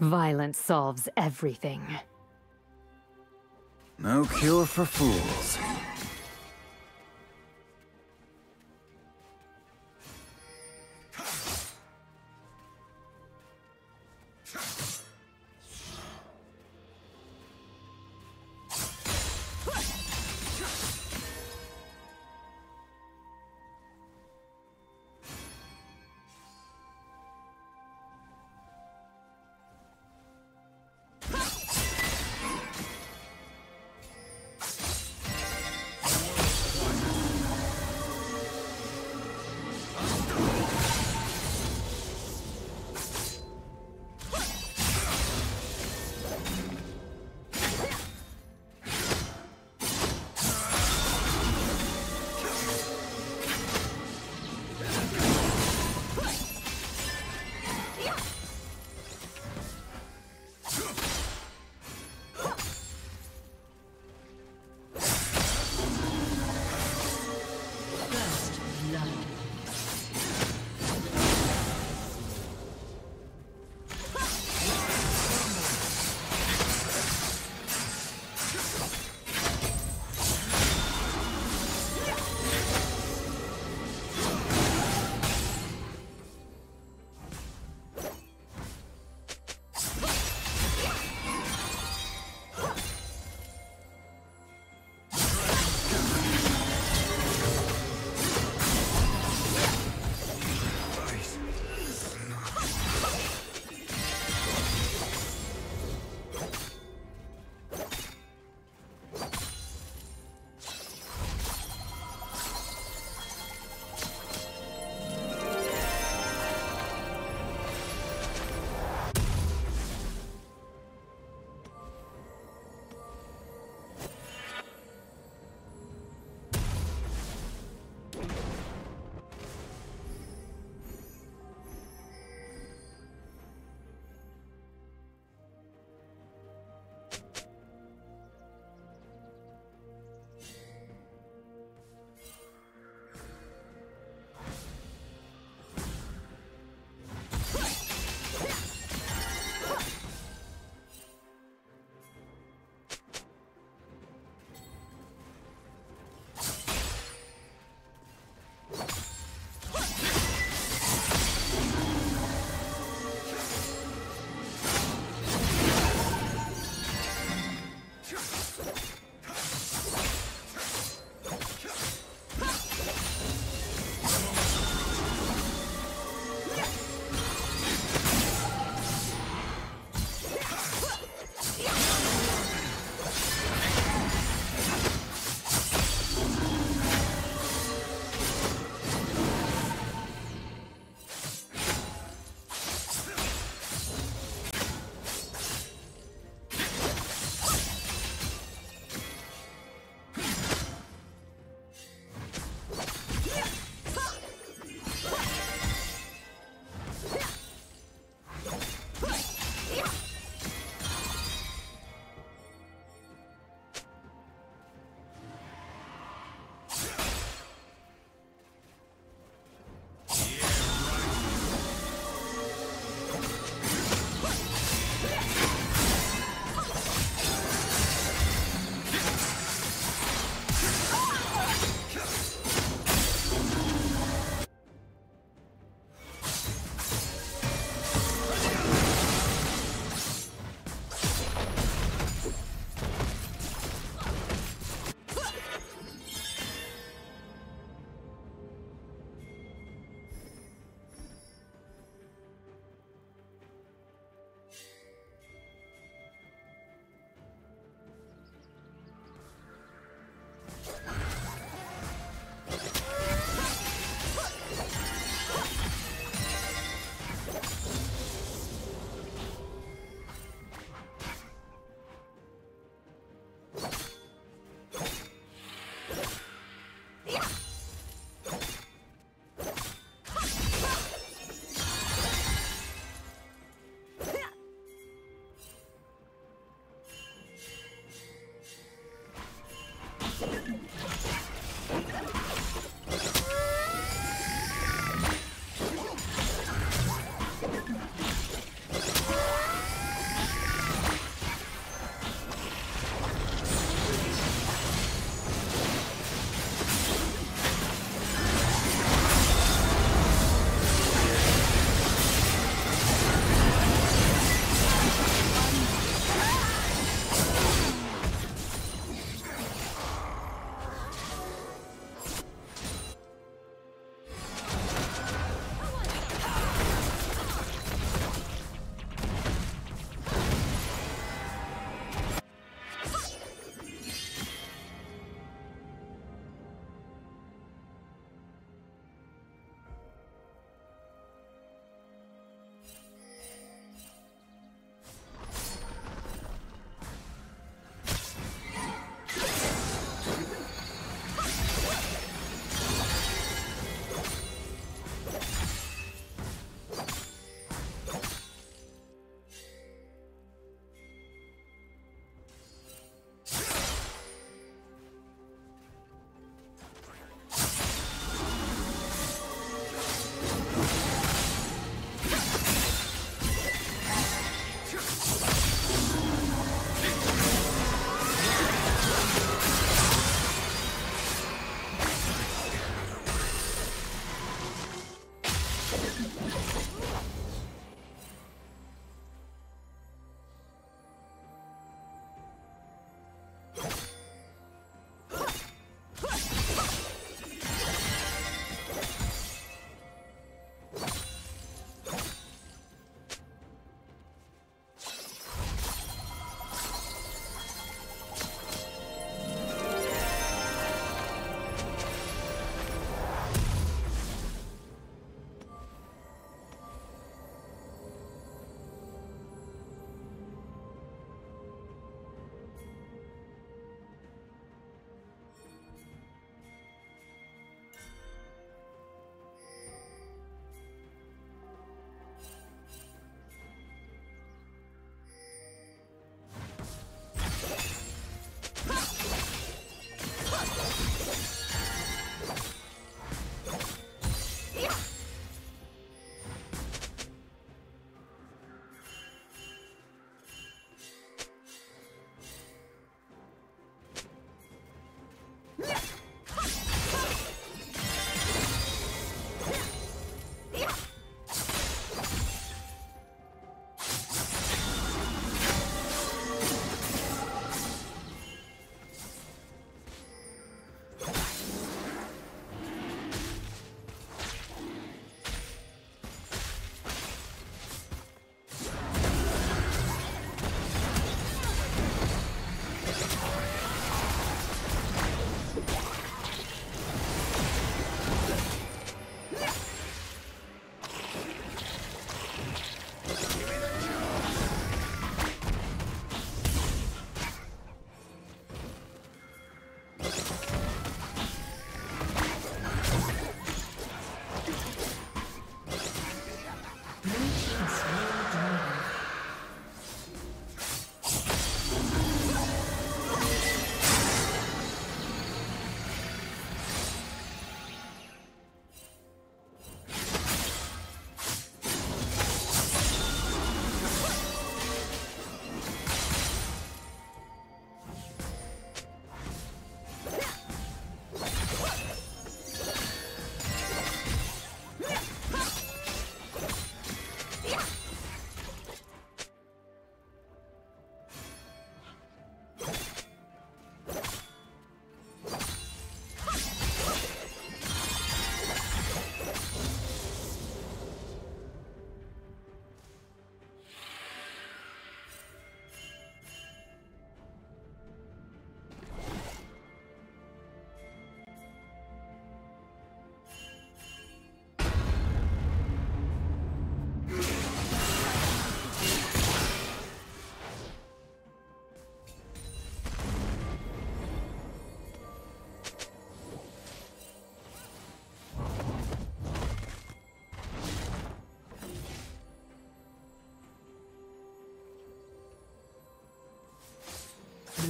Violence solves everything. No cure for fools.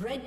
Red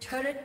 Turret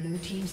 Blue team's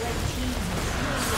Red team has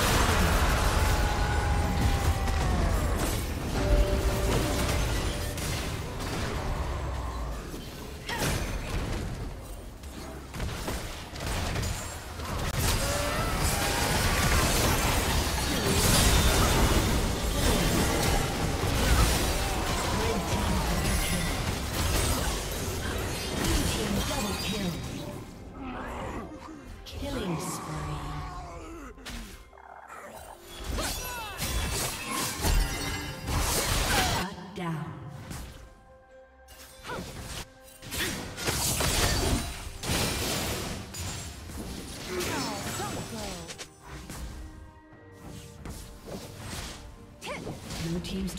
team's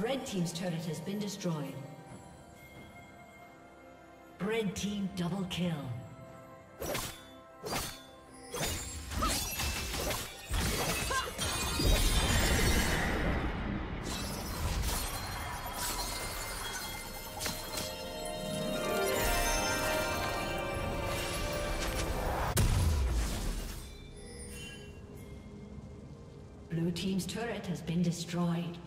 Red team's turret has been destroyed. Red team double kill. Blue team's turret has been destroyed.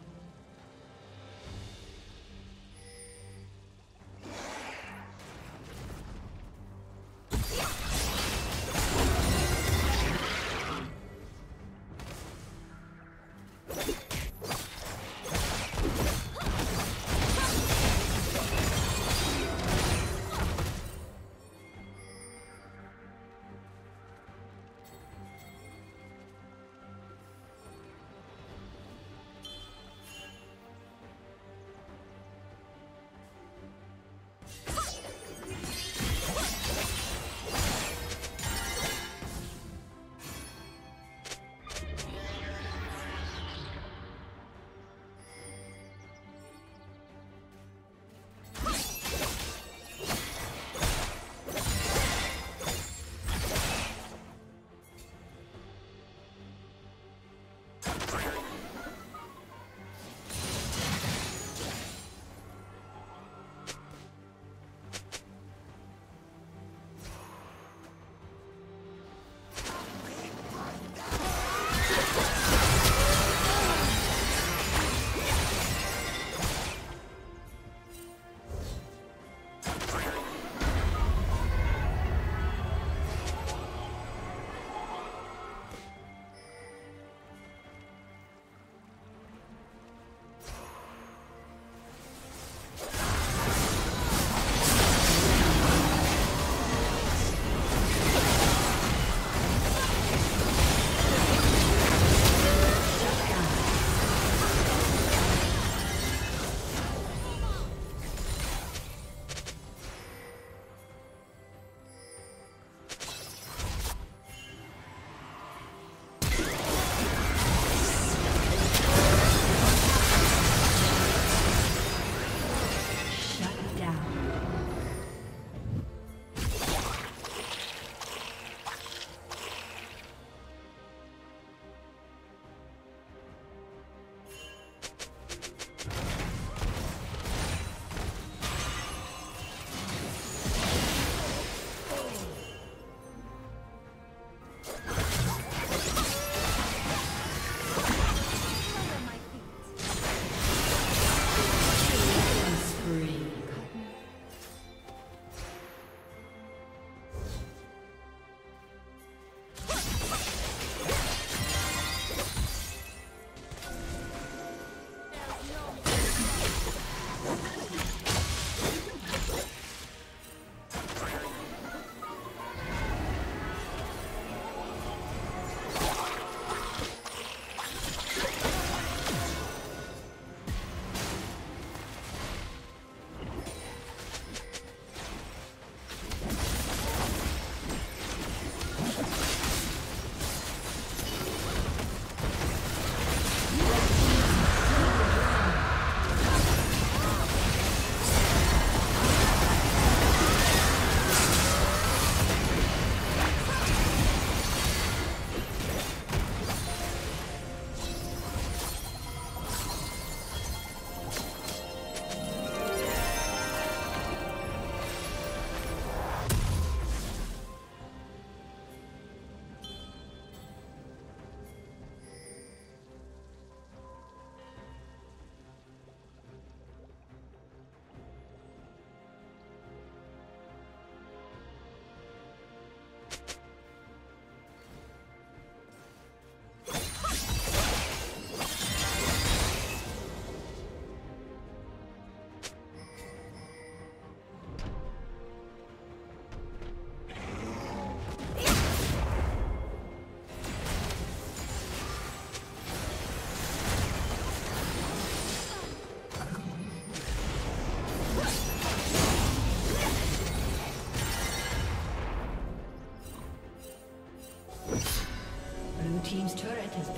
turret has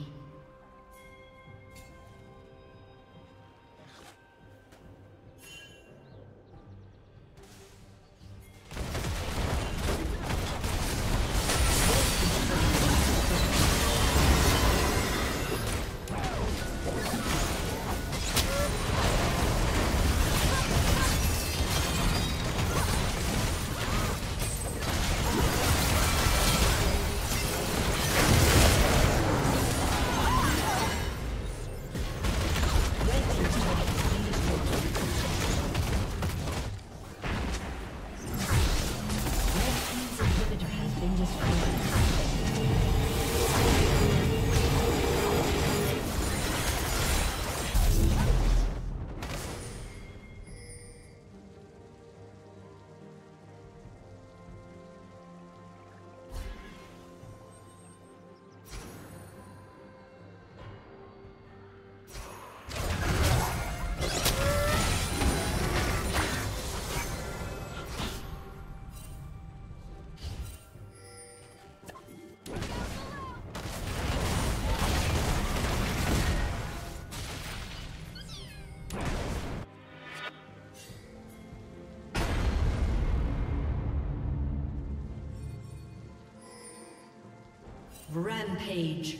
Rampage.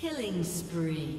Killing spree.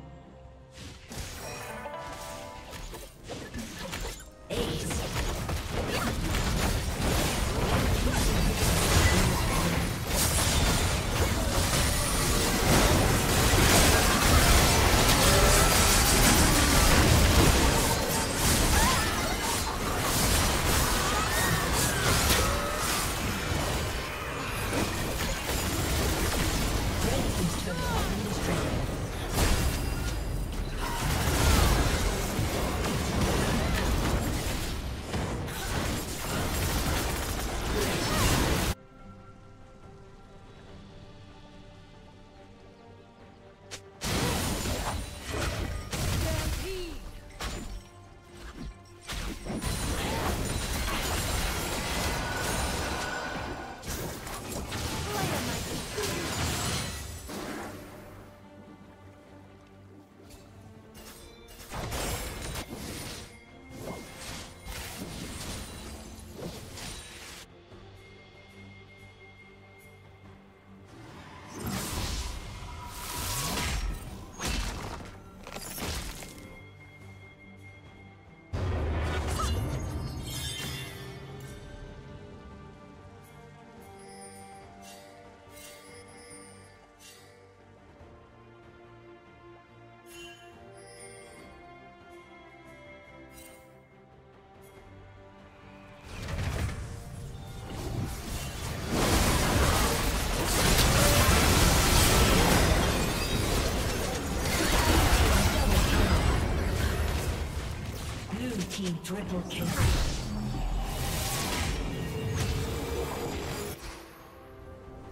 Triple kill.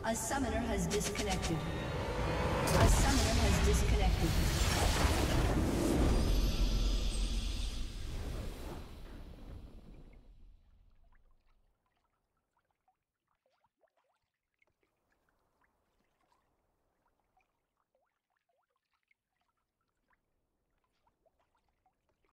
A summoner has disconnected. A summoner has disconnected.